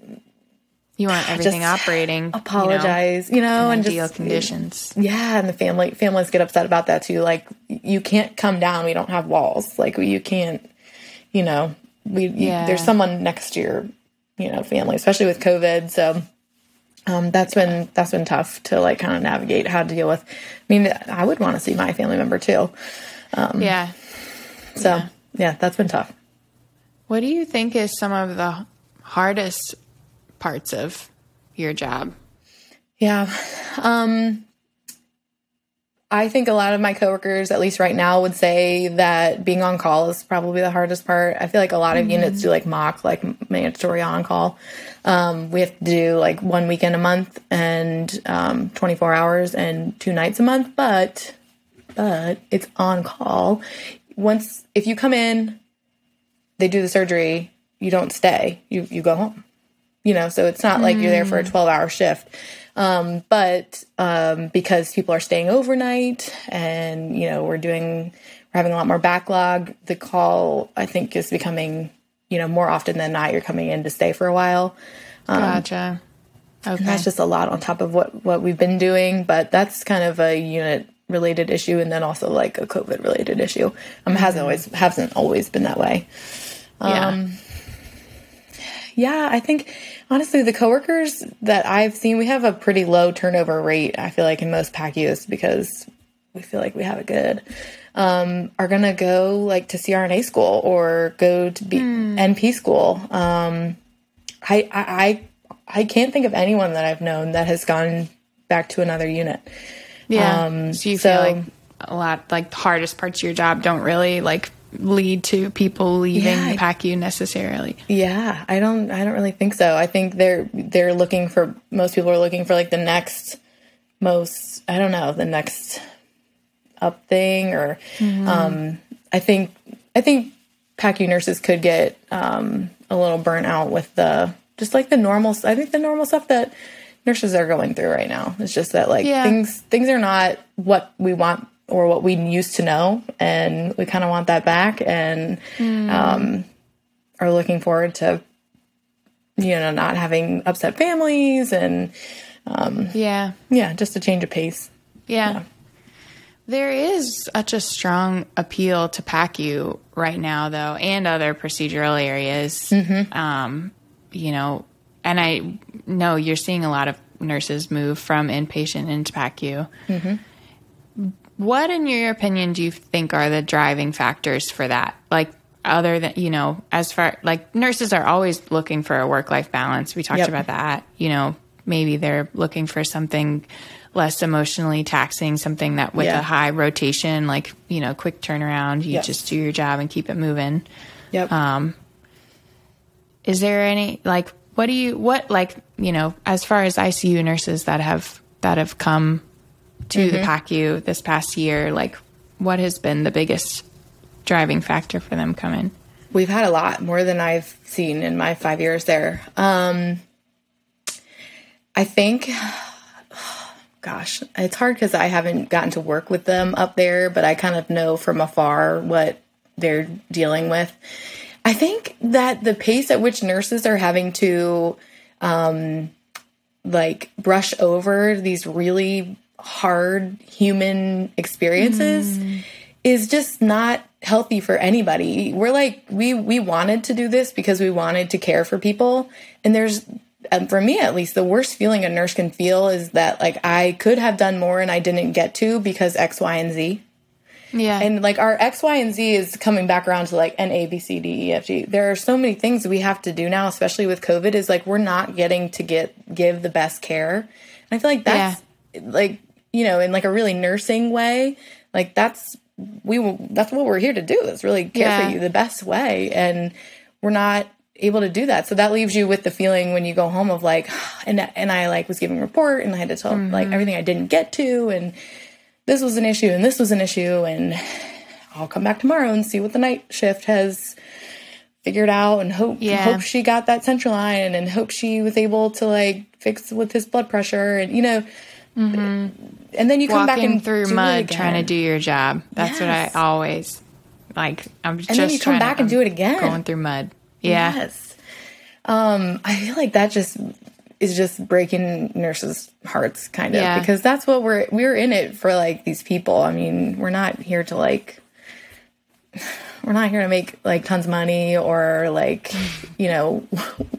you want everything operating, apologize, you know, you know and ideal just conditions. Yeah. And the family, families get upset about that too. Like you can't come down. We don't have walls. Like you can't, you know, we, yeah. you, there's someone next to your, you know, family, especially with COVID. So, um, that's been, that's been tough to like kind of navigate how to deal with. I mean, I would want to see my family member too. Um, yeah. So yeah. yeah, that's been tough. What do you think is some of the hardest parts of your job? Yeah. Um, I think a lot of my coworkers, at least right now, would say that being on call is probably the hardest part. I feel like a lot of mm-hmm. units do like mock, like mandatory on call. Um, we have to do like one weekend a month and um, twenty-four hours and two nights a month, but, but it's on call. Once, if you come in, they do the surgery, you don't stay, you, you go home, you know? So it's not like mm. you're there for a twelve hour shift. Um, but, um, because people are staying overnight and, you know, we're doing, we're having a lot more backlog. The call, I think, is becoming, you know, more often than not, you're coming in to stay for a while. Um, gotcha. Okay. That's just a lot on top of what, what we've been doing, but that's kind of a unit related issue. And then also like a COVID related issue. Um, hasn't always, hasn't always been that way. Um, yeah. Yeah, I think honestly the coworkers that I've seen, we have a pretty low turnover rate, I feel like, in most P A C Us because we feel like we have it good, um, are going to go like to C R N A school or go to B- mm. N P school. Um, I, I, I can't think of anyone that I've known that has gone back to another unit. Yeah. Um, so you so, feel like a lot, like the hardest parts of your job don't really like lead to people leaving yeah, the P A C U necessarily. Yeah. I don't, I don't really think so. I think they're, they're looking for, most people are looking for like the next most, I don't know, the next up thing or, mm-hmm. um, I think, I think P A C U nurses could get, um, a little burnt out with the, just like the normal, I think the normal stuff that nurses are going through right now. It's just that like yeah. things, things are not what we want or what we used to know. And we kind of want that back and, mm. um, are looking forward to, you know, not having upset families and, um, yeah, yeah, just a change of pace. Yeah. yeah. There is such a strong appeal to P A C U right now though, and other procedural areas, mm-hmm. um, you know, and I know you're seeing a lot of nurses move from inpatient into P A C U. Mm-hmm. What, in your opinion, do you think are the driving factors for that? Like, other than, you know, as far, like, nurses are always looking for a work-life balance. We talked yep. about that. You know, maybe they're looking for something less emotionally taxing, something that with yeah. a high rotation, like, you know, quick turnaround, you yep. just do your job and keep it moving. Yep. Um, is there any, like, what do you, what, like, you know, as far as I C U nurses that have, that have come to mm-hmm. the P A C U this past year, like what has been the biggest driving factor for them coming? We've had a lot more than I've seen in my five years there. Um, I think, gosh, it's hard because I haven't gotten to work with them up there, but I kind of know from afar what they're dealing with. I think that the pace at which nurses are having to, um, like, brush over these really hard human experiences mm. is just not healthy for anybody. We're like, we, we wanted to do this because we wanted to care for people. And there's, and for me at least, the worst feeling a nurse can feel is that, like, I could have done more and I didn't get to because X, Y, and Z. Yeah. And like our X, Y, and Z is coming back around to like an A, B, C, D, E, F, G. There are so many things we have to do now, especially with COVID, is like, we're not getting to get, give the best care. And I feel like that's yeah. like, you know, in like a really nursing way, like that's, we will, that's what we're here to do, is really care yeah. for you the best way. And we're not able to do that. So that leaves you with the feeling when you go home of like, and, and I like was giving a report and I had to tell mm-hmm. like everything I didn't get to. And this was an issue and this was an issue, and I'll come back tomorrow and see what the night shift has figured out, and hope, yeah. hope she got that central line and hope she was able to like fix with his blood pressure and, you know, mm-hmm. and then you come Walking back and through do mud trying to do your job. That's yes. what I always like. I'm and just then you come back to, and I'm do it again. Going through mud. Yeah. Yes. Um, I feel like that just is just breaking nurses' hearts kind of yeah. because that's what we're, we're in it for, like, these people. I mean, we're not here to like, we're not here to make like tons of money or like, you know,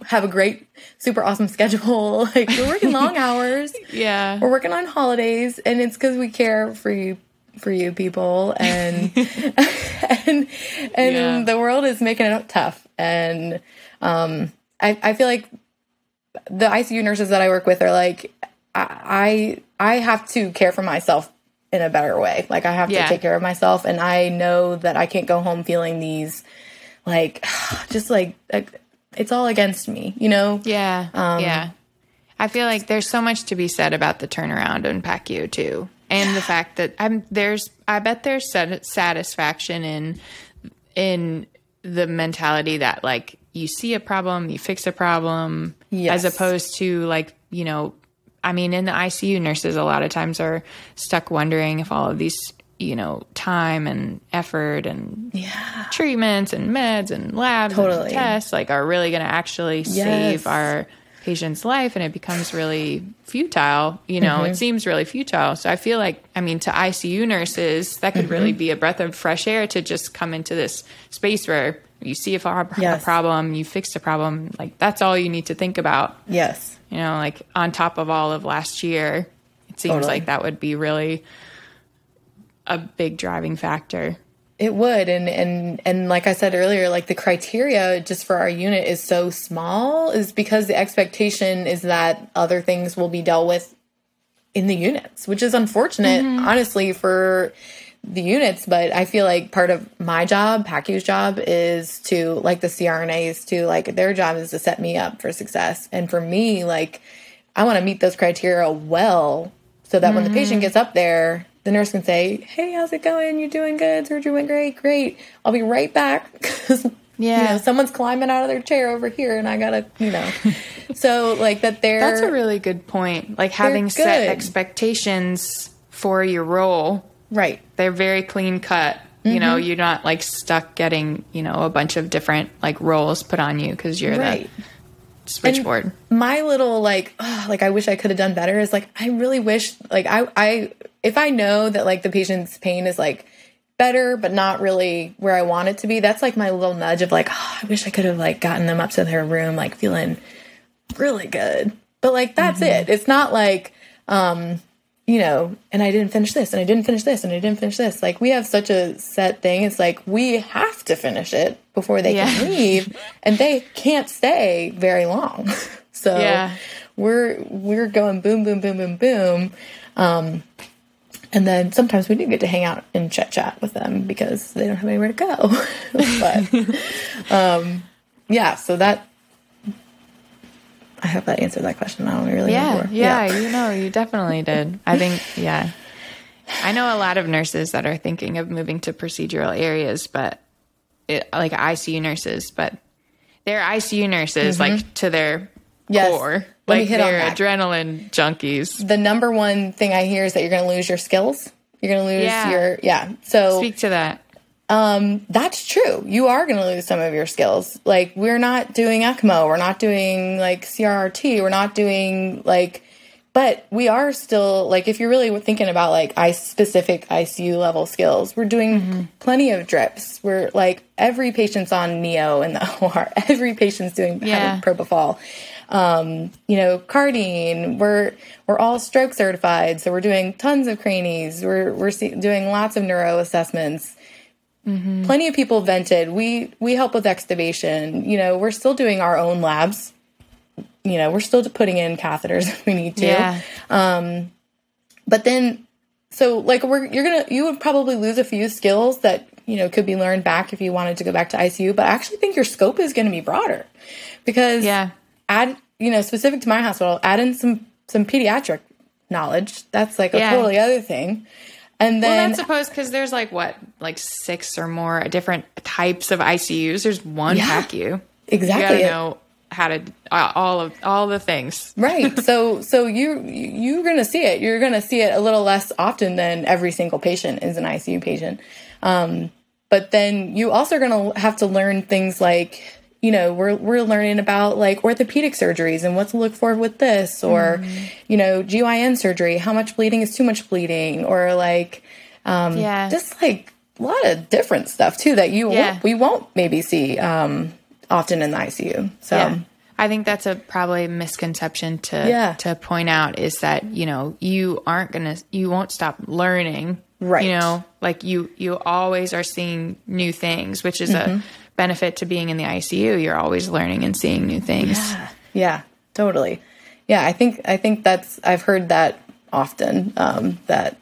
have a great, super awesome schedule. Like, we're working long hours. Yeah. We're working on holidays, and it's 'cause we care for you, for you people. And, and, and yeah. the world is making it tough. And, um, I, I feel like the I C U nurses that I work with are like, I, I have to care for myself in a better way. Like, I have yeah. to take care of myself. And I know that I can't go home feeling these, like, just like, like it's all against me, you know? Yeah. Um, yeah. I feel like there's so much to be said about the turnaround in P A C U too. And the fact that I'm there's, I bet there's satisfaction in, in the mentality that, like, you see a problem, you fix a problem, yes. as opposed to, like, you know, I mean, in the I C U, nurses a lot of times are stuck wondering if all of these, you know, time and effort and yeah. treatments and meds and labs totally. and tests, like, are really going to actually yes. save our patient's life. And it becomes really futile, you know, mm-hmm. it seems really futile. So I feel like, I mean, to I C U nurses, that could mm-hmm. really be a breath of fresh air to just come into this space where you see if a, yes. a problem, you fixed a problem. Like, that's all you need to think about. Yes. You know, like on top of all of last year, it seems totally. like that would be really a big driving factor. It would. And, and, and like I said earlier, like the criteria just for our unit is so small is because the expectation is that other things will be dealt with in the units, which is unfortunate, mm-hmm. honestly, for the units. But I feel like part of my job, PACU's job, is to, like the C R N As too, like their job is to set me up for success. And for me, like I want to meet those criteria well so that mm-hmm. when the patient gets up there, the nurse can say, hey, how's it going? You're doing good. Surgery went great. Great. I'll be right back. Because, yeah. you know, someone's climbing out of their chair over here and I got to, you know. So, like, that they're... That's a really good point. Like, having set expectations for your role. Right. They're very clean cut. Mm-hmm. You know, you're not, like, stuck getting, you know, a bunch of different, like, roles put on you because you're right. the... switchboard. And my little like, oh, like I wish I could have done better is like, I really wish like I, I, if I know that like the patient's pain is like better, but not really where I want it to be. That's like my little nudge of like, oh, I wish I could have like gotten them up to their room, like feeling really good. But like, that's mm-hmm. it. It's not like, um, you know, and I didn't finish this and I didn't finish this and I didn't finish this. Like we have such a set thing. It's like, we have to finish it before they yeah. can leave and they can't stay very long. So yeah. we're, we're going boom, boom, boom, boom, boom. Um, and then sometimes we do get to hang out and chit chat with them because they don't have anywhere to go. But um, yeah, so that, I hope that answered that question. I don't really yeah, know. Yeah, yeah, you know, you definitely did. I think, yeah. I know a lot of nurses that are thinking of moving to procedural areas, but it, like I C U nurses, but they're I C U nurses, mm-hmm. like to their yes. core. Let like they're adrenaline junkies. The number one thing I hear is that you're going to lose your skills. You're going to lose yeah. your, yeah. So speak to that. Um, that's true. You are going to lose some of your skills. Like we're not doing ECMO. We're not doing like C R R T. We're not doing like, but we are still like, if you're really thinking about like I specific I C U level skills, we're doing mm-hmm. plenty of drips. We're like every patient's on NEO in the O R, every patient's doing yeah. propofol, um, you know, cardine, we're, we're all stroke certified. So we're doing tons of cranies. We're, we're see- doing lots of neuro assessments. Mm-hmm. Plenty of people vented. We we help with extubation. You know, we're still doing our own labs. You know, we're still putting in catheters if we need to. Yeah. Um, but then, so like we're you're gonna you would probably lose a few skills that you know could be learned back if you wanted to go back to I C U. But I actually think your scope is going to be broader because yeah, add you know specific to my hospital, add in some some pediatric knowledge. That's like a yeah. totally other thing. And then, well, that's supposed because there's like what, like six or more different types of I C Us. There's one yeah, PACU. Exactly. You gotta know how to uh, all of all the things. Right. So so you you're gonna see it. You're gonna see it a little less often than every single patient is an I C U patient. Um, but then you also are gonna have to learn things like, you know, we're we're learning about like orthopedic surgeries and what to look for with this, or, mm-hmm. you know, G Y N surgery, how much bleeding is too much bleeding, or like um, yeah. just like a lot of different stuff too that you yeah. won't, we won't maybe see um, often in the I C U. So yeah. I think that's a probably misconception to yeah. to point out is that, you know, you aren't gonna you won't stop learning, right? You know, like you you always are seeing new things, which is mm-hmm. a benefit to being in the I C U. You're always learning and seeing new things. Yeah, yeah, totally. Yeah, I think I think that's I've heard that often um, that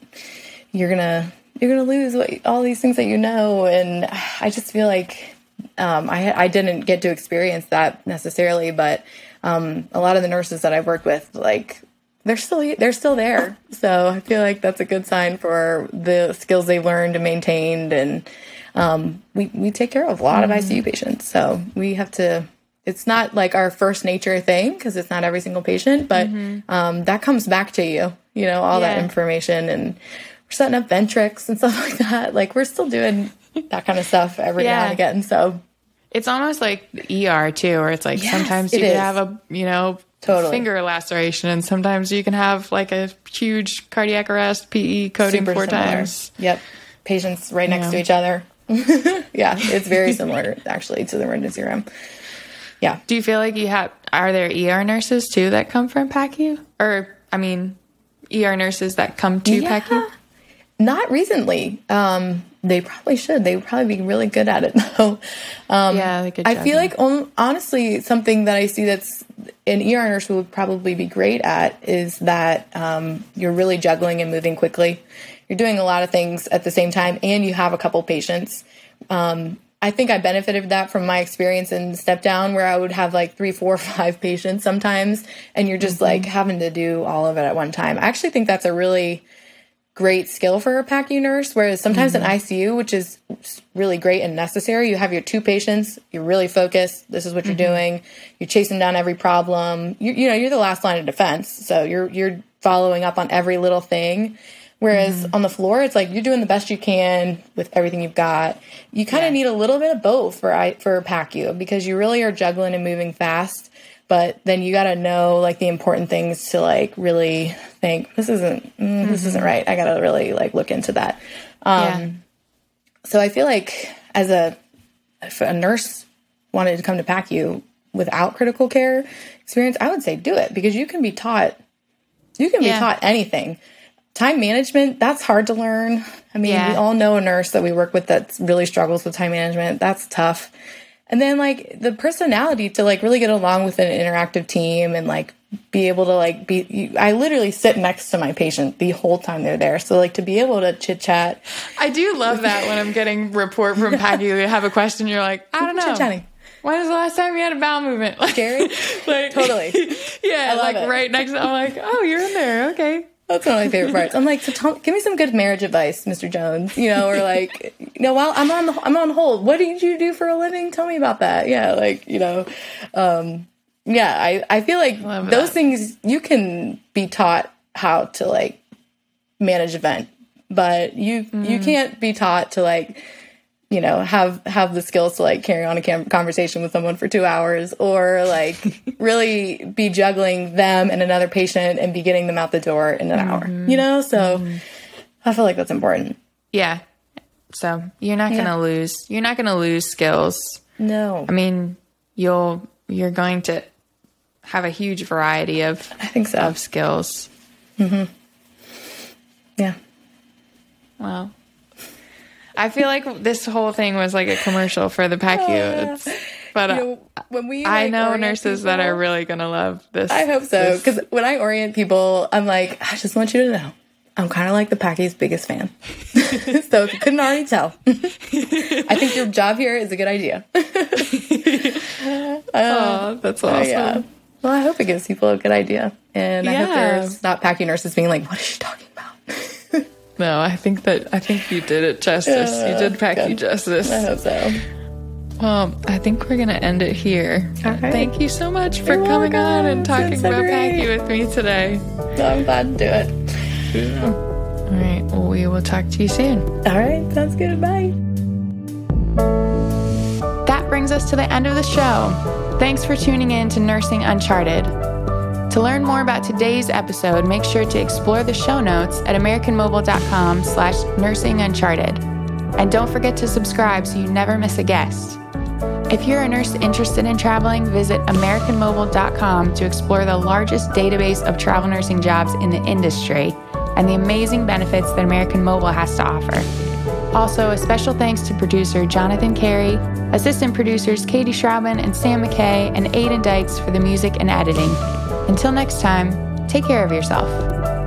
you're gonna you're gonna lose what, all these things that you know, and I just feel like um, I I didn't get to experience that necessarily, but um, a lot of the nurses that I've worked with, like they're still they're still there. So I feel like that's a good sign for the skills they learned and maintained and. Um, we, we take care of a lot of I C U patients, so we have to, it's not like our first nature thing, cause it's not every single patient, but, mm-hmm. um, that comes back to you, you know, all yeah. that information, and we're setting up ventrics and stuff like that. Like we're still doing that kind of stuff every yeah. now and again. So it's almost like the E R too, or it's like, yes, sometimes you can have a, you know, totally. finger laceration, and sometimes you can have like a huge cardiac arrest, P E coding Super four similar. times. Yep. Patients right next yeah. to each other. Yeah, it's very similar actually to the emergency room. Yeah. Do you feel like you have, are there E R nurses too that come from P A C U? Or, I mean, E R nurses that come to yeah. P A C U? Not recently. Um, they probably should. They would probably be really good at it, though. Um, yeah, they could. I feel like, um, honestly, something that I see that's an E R nurse would probably be great at is that um, you're really juggling and moving quickly. You're doing a lot of things at the same time, and you have a couple patients. Um, I think I benefited that from my experience in step down, where I would have like three, four, five patients sometimes, and you're just mm-hmm. like having to do all of it at one time. I actually think that's a really great skill for a P A C U nurse, whereas sometimes mm-hmm. in I C U, which is really great and necessary, you have your two patients, you're really focused, this is what mm-hmm. you're doing, you're chasing down every problem, you, you know, you're the last line of defense, so you're you're following up on every little thing, whereas mm-hmm. on the floor, it's like you're doing the best you can with everything you've got. You kind of yeah. need a little bit of both for I, for P A C U, because you really are juggling and moving fast, but then you got to know like the important things to like really think, this isn't, mm, mm-hmm. this isn't right. I got to really like look into that. Um, yeah. So I feel like as a, if a nurse wanted to come to P A C U without critical care experience, I would say do it, because you can be taught, you can yeah. be taught anything. Time management, that's hard to learn. I mean, yeah. we all know a nurse that we work with that really struggles with time management. That's tough. And then, like, the personality to, like, really get along with an interactive team and, like, be able to, like, be... You, I literally sit next to my patient the whole time they're there. So, like, to be able to chit-chat... I do love that when I'm getting report from P A C U. You have a question, you're like, I don't know. Chit-chatting. When was the last time you had a bowel movement? Like, Gary? Like, totally. Yeah, like, it. Right next to... I'm like, oh, you're in there. Okay. That's one of my favorite parts. I'm like, so tell, give me some good marriage advice, Mister Jones. You know, or like, you know, while I'm on the, I'm on hold. What did you do for a living? Tell me about that. Yeah, like, you know, um, yeah. I, I feel like Love those that. Things you can be taught how to like manage event, but you mm-hmm. you can't be taught to like, you know, have have the skills to like carry on a cam- conversation with someone for two hours, or like really be juggling them and another patient and be getting them out the door in an mm-hmm. hour, you know? So mm-hmm. I feel like that's important. Yeah. So you're not yeah. going to lose, you're not going to lose skills. No. I mean, you'll, you're going to have a huge variety of, I think so. Of skills. Mm-hmm. Yeah. Wow. I feel like this whole thing was like a commercial for the P A C U. Yeah. But uh, you know, when we, like, I know nurses people, that are really going to love this. I hope so. Because when I orient people, I'm like, I just want you to know, I'm kind of like the P A C U's biggest fan. So if you couldn't already tell, I think your job here is a good idea. uh, oh, that's awesome. Uh, yeah. Well, I hope it gives people a good idea. And yeah. I hope there's not P A C U nurses being like, what is she talking about? No, I think that I think you did it justice. Uh, you did P A C U justice. I hope so. Well, I think we're going to end it here. Right. Thank you so much for You're coming welcome. On and talking it's about P A C U with me today. No, I'm glad to do it. Yeah. All right. Well, we will talk to you soon. All right. Sounds good. Bye. That brings us to the end of the show. Thanks for tuning in to Nursing Uncharted. To learn more about today's episode, make sure to explore the show notes at americanmobile.com slash nursinguncharted. And don't forget to subscribe so you never miss a guest. If you're a nurse interested in traveling, visit americanmobile dot com to explore the largest database of travel nursing jobs in the industry and the amazing benefits that American Mobile has to offer. Also, a special thanks to producer Jonathan Cary, assistant producers Katie Schrauben and Sam MacKay, and Aidan Dykes for the music and editing. Until next time, take care of yourself.